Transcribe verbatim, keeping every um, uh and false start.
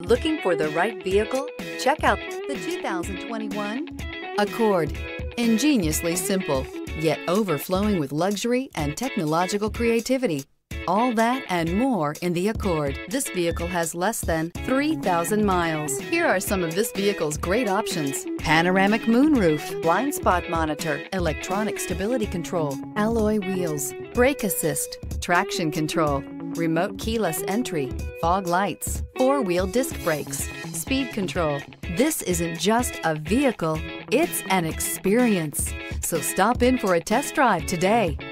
Looking for the right vehicle? Check out the two thousand twenty-one Accord. Ingeniously simple, yet overflowing with luxury and technological creativity. All that and more in the Accord. This vehicle has less than three thousand miles. Here are some of this vehicle's great options: panoramic moonroof, blind spot monitor, electronic stability control, alloy wheels, brake assist, traction control, remote keyless entry, fog lights, four-wheel disc brakes, speed control. This isn't just a vehicle, it's an experience. So stop in for a test drive today.